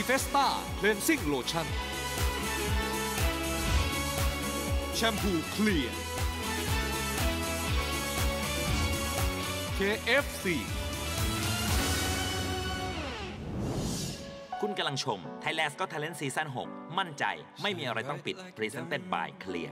พีเฟสต้าเลนซิ่งโลชั่นแชมพูเคลียร์ KFC คุณกำลังชม Thailand's Got Talent Season 6 มั่นใจไม่มีอะไรต้องปิด Presented by Clear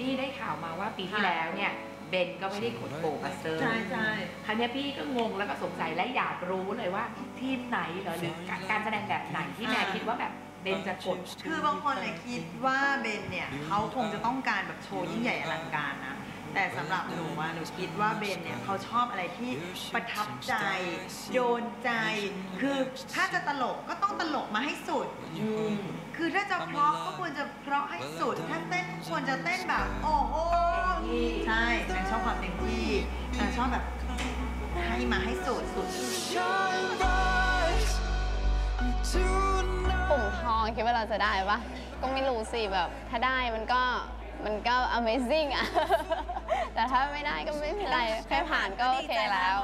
นี่ได้ข่าวมาว่าปีที่แล้วเนี่ยเบนก็ไม่ได้ขนโปกัสเตอร์ครั้งนี้พี่ก็งงแล้วก็สงสัยและอยากรู้เลยว่าทีมไหนหรือการแสดงแบบไหนที่แม่คิดว่าแบบเบนจะกดคือบางคนเนี่ยคิดว่าเบนเนี่ยเขาคงจะต้องการแบบโชว์ยิ่งใหญ่อลังการนะแต่สำหรับหนูว่าหนูคิดว่าเบนเนี่ยเขาชอบอะไรที่ประทับใจโดนใจคือถ้าจะตลกก็ต้องตลกมาให้สุดคือถ้าจะเพราะก็ควรจะเพราะให้สุดถ้าเต้นควรจะเต้นแบบโอ้โหใช่นางชอบความเต็มที่นางชอบแบบให้มาให้สุดปุ่มทองคิดว่าเราจะได้ปะก็ไม่รู้สิแบบถ้าได้มันก็ amazing อะแต่ถ้าไม่ได้ก็ไม่เป็นไรแค่ผ่านก็โอเคแล้ว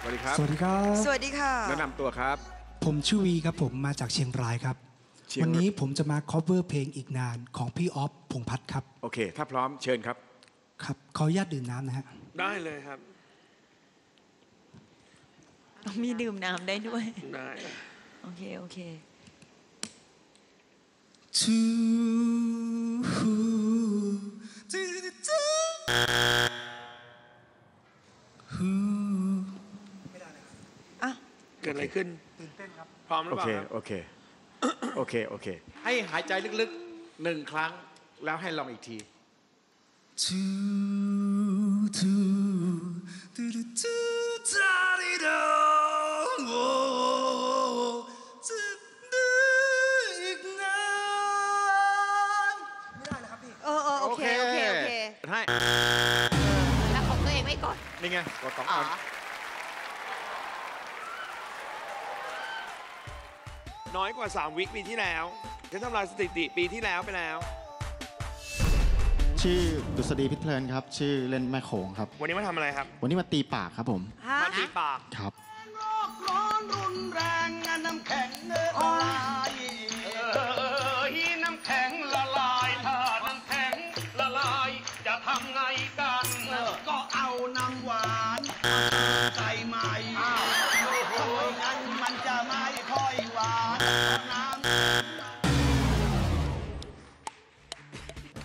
สวัสดีครับสวัสดีครับสวัสดีค่ะแนะนำตัวครับผมชื่อวีครับผมมาจากเชียงรายครับวันนี้ผมจะมา cover เพลงอีกนานของพี่อ๊อฟพงษ์พัฒน์ครับโอเคถ้าพร้อมเชิญครับครับขออนุญาตดื่มน้ำนะฮะได้เลยครับมีดื่มน้ำได้ด้วยได้โอเคโอเคอ่ะเกิดอะไรขึ้นตื่นเต้นครับพร้อมหรือเปล่าโอเคโอเคโอเคให้หายใจลึกๆหนึ่งครั้งแล้วให้ลองอีกทีให้แล้วของตัวเองไม่กดนี่ไงกดสองอันน้อยกว่า3 วิคปีที่แล้วจะทำลายสถิติปีที่แล้วไปแล้วชื่อดุษฎีพิทเพลินครับชื่อเล่นแม่โขงครับวันนี้มาทำอะไรครับวันนี้มาตีปากครับผมมาตีปากครับโรคร้อนรุนแรงน้ำแข็งละลายน้ำแข็งละลายถ้าน้ำแข็งละลายจะทำไงกันก็เอาน้ำหวานใส่ใหม่งั้นมันจะไม่ค่อยหวานน้ำ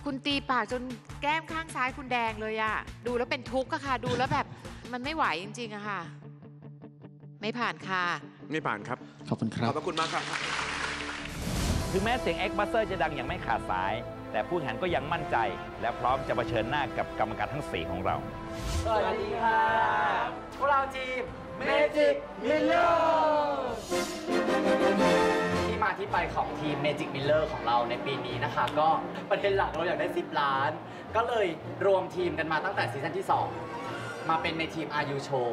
คุณตีปากจนแก้มข้างซ้ายคุณแดงเลยอะดูแล้วเป็นทุกข์อะค่ะดูแล้วแบบมันไม่ไหวจริงๆอะค่ะไม่ผ่านค่ะไม่ผ่านครับขอบคุณครับขอบคุณมากครับถึงแม้เสียงเอ็กบัสเซอร์จะดังอย่างไม่ขาดสายแต่ผู้แข่งก็ยังมั่นใจและพร้อมจะเผชิญหน้ากับกรรมการทั้ง4ของเราสวัสดีครับพวกเราทีมเมจิกมิลเลอร์ที่มาที่ไปของทีมเมจิกมิลเลอร์ของเราในปีนี้นะคะก็ประเด็นหลักเราอยากได้10 ล้านก็เลยรวมทีมกันมาตั้งแต่ซีซั่นที่2มาเป็นในทีม Are You Show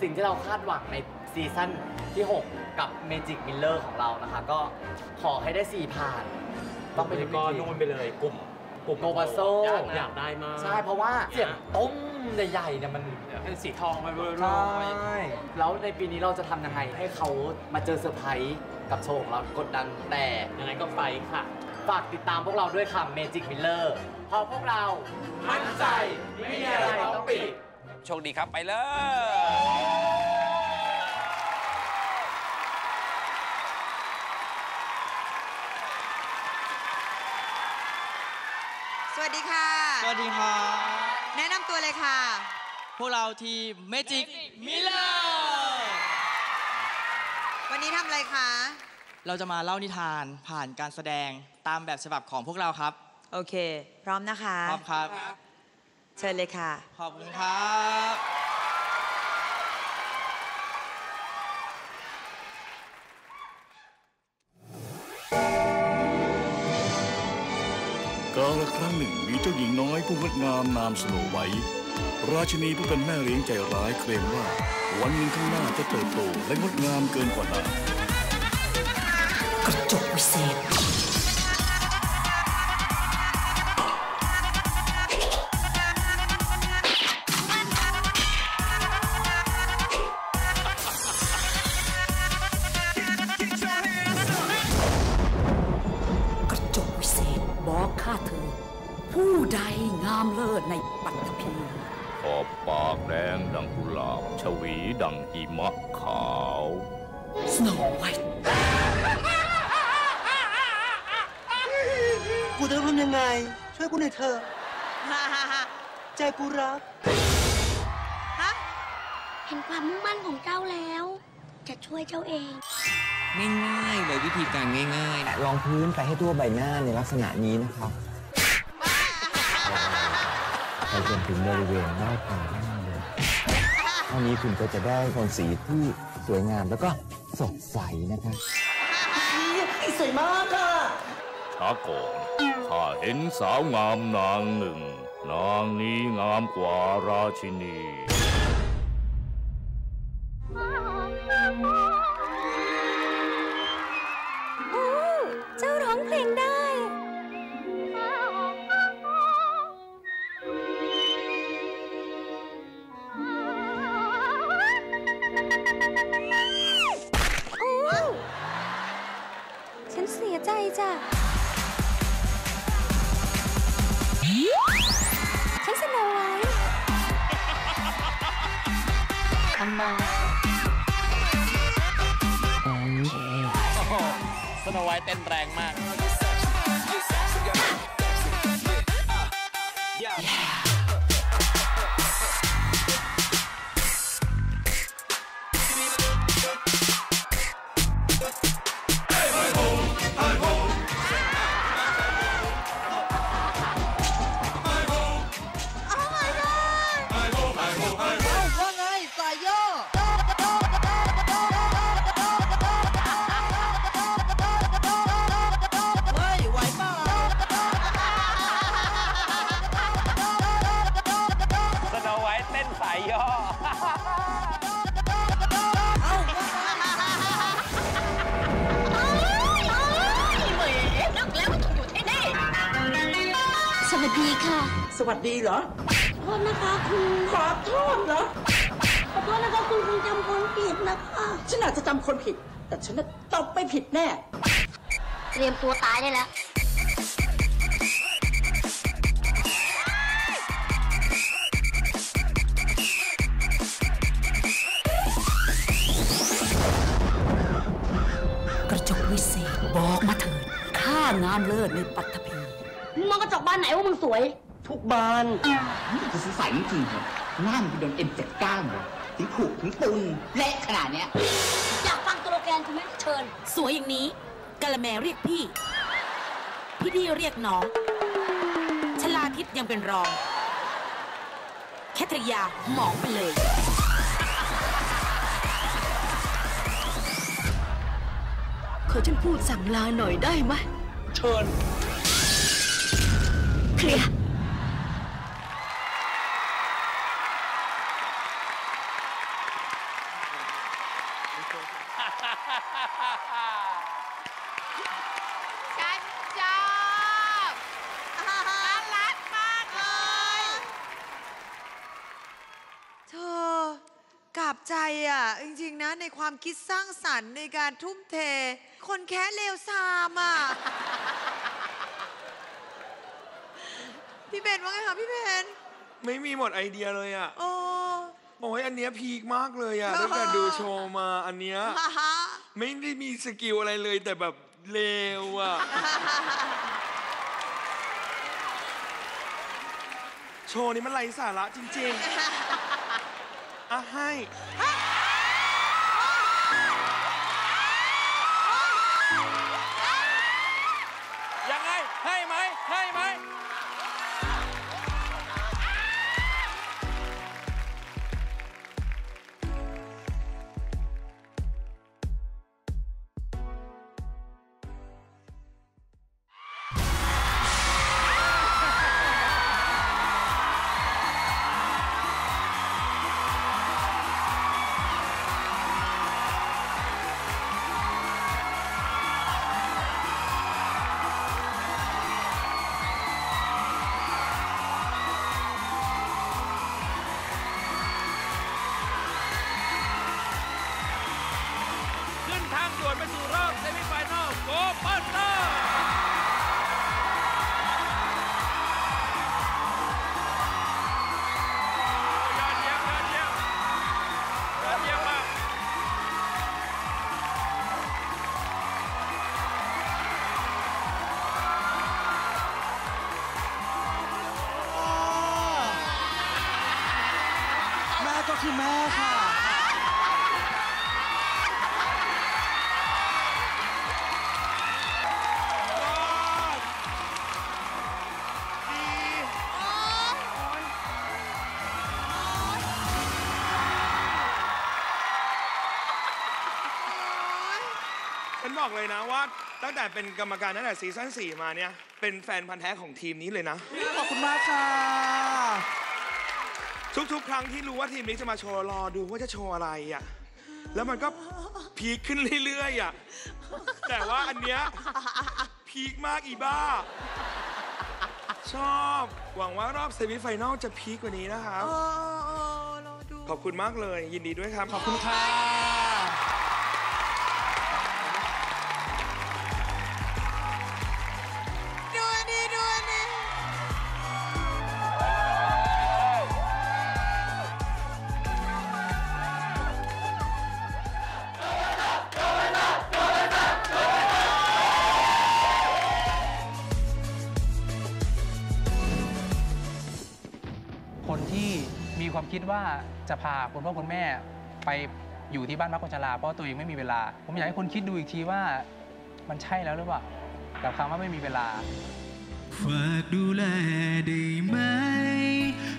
สิ่งที่เราคาดหวังในซีซั่นที่6กับเมจิกมิลเลอร์ของเรานะคะก็ขอให้ได้4 ผ่านต้องไปก็นู่นไปเลยกลุ่มโกบาโซอยากได้มากใช่เพราะว่าเสียงต้มใหญ่ๆเนี่ยมันเป็นสีทองไปเรื่อยๆแล้วในปีนี้เราจะทำยังไงให้เขามาเจอเซอร์ไพรส์กับโชว์ของเรากดดันแต่ยังไงก็ไปค่ะฝากติดตามพวกเราด้วยค่ะเมจิกมิลเลอร์พอพวกเรามั่นใจไม่มีอะไรต้องปิดโชคดีครับไปเลยสวัสดีค่ะสวัสดีค่ะแนะนำตัวเลยค่ะพวกเราทีมเมจิกมิลเลอร์วันนี้ทำอะไรคะเราจะมาเล่านิทานผ่านการแสดงตามแบบฉบับของพวกเราครับโอเคพร้อมนะคะพร้อมครับเชิญเลยค่ะขอบคุณครับกาลครั้งหนึ่งมีเจ้าหญิงน้อยผู้งดงามนามสโนไวท์ราชินีผู้เป็นแม่เลี้ยงใจร้ายเคลมว่าวันหนึ่งข้างหน้าจะเติบโตและงดงามเกินกว่านางกระจกวิเศษ ามเลิศในปัตตภีขอบปากแดงดังกุหลาบชวีดังหิมะขาวสโนไวท์กูจะทำยังไงช่วยกูหน่อยเถอะใจกูรักเห็นความมุ่งมั่นของเจ้าแล้วจะช่วยเจ้าเองง่ายๆเลยวิธีการง่ายๆรองพื้นไปให้ทั่วใบหน้าในลักษณะนี้นะครับไปจนถึงบริเวณหน้าตาหน้าเลยเท่านี้คุณก็จะได้โทนสีที่สวยงามแล้วก็สดใสนะครับสวยมากค่ะช้าก่อนข้าเห็นสาวงามนางหนึ่งนางนี้งามกว่าราชินีสโนไวท์เต้นแรงมากสวัสดีเหรอขอโทษนะคะคุณขอโทษเหรอขอโทษนะคะคุณจำคนผิดนะคะฉันอาจจะจำคนผิดแต่ฉันตอบไม่ผิดแน่เตรียมตัวตายได้แล้วกระจกวิเศษบอกมาเถิดข้างามเลิศในปัตตภีมองกระจกบ้านไหนว่ามึงสวยทุกบ้านนี่จะสงสัยจริงๆเหรอหน้ามันโดน M79 เหรอถึงผุถึงตุนเละขนาดเนี้ยอยากฟังตัวแกนคุณไหมเชิญสวยอย่างนี้กะละแมเรียกพี่พี่เรียกน้องชลาทิศยังเป็นรองแคทริยาหมองไปเลยขอฉันพูดสั่งลาหน่อยได้ไหมเชิญเคลียร์ใจอ่ะจริงๆนะในความคิดสร้างสรรค์ในการทุ่มเทคนแค่เลวซามอ่ะพี่เบนว่าไงคะพี่เบนไม่มีหมดไอเดียเลยอ่ะบอกว่าอันเนี้ยพีคมากเลยอ่ะตั้งแต่ดูโชว์มาอันเนี้ยไม่ได้มีสกิลอะไรเลยแต่แบบเลวอ่ะโชว์นี้มันไร้สาระจริงๆอะให้ยังไงให้ไหมให้ไหม คือแม่ค่ะฉันบอกเลยนะว่าตั้งแต่เป็นกรรมการตั้งแต่ซีซั่น4มาเนี่ยเป็นแฟนพันธุ์แท้ของทีมนี้เลยนะขอบคุณมากค่ะทุกๆครั้งที่รู้ว่าทีมนี้จะมาโชว์รอดูว่าจะโชว์อะไรอ่ะแล้วมันก็พีคขึ้นเรื่อยๆอ่ะแต่ว่าอันเนี้ยพีคมากอีบ้าชอบหวังว่ารอบเซมิไฟแนลจะพีคกว่านี้นะคะขอบคุณมากเลยยินดีด้วยครับขอบคุณค่ะคนที่มีความคิดว่าจะพาคุณพ่อคุณแม่ไปอยู่ที่บ้านพักคนชราเพราะตัวเองไม่มีเวลาผมอยากให้คนคิดดูอีกทีว่ามันใช่แล้วหรือเปล่ากับคำว่าไม่มีเวลาฝากดูแลได้ไหม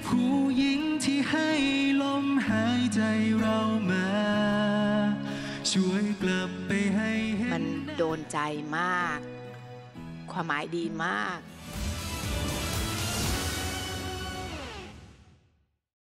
ผู้หญิงที่ให้ลมหายใจเรามาช่วยกลับไปให้มันโดนใจมากความหมายดีมาก